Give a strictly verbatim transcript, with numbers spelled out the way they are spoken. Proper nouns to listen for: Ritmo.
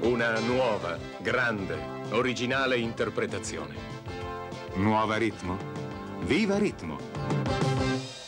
Una nuova, grande, originale interpretazione. Nuova Ritmo. Viva Ritmo!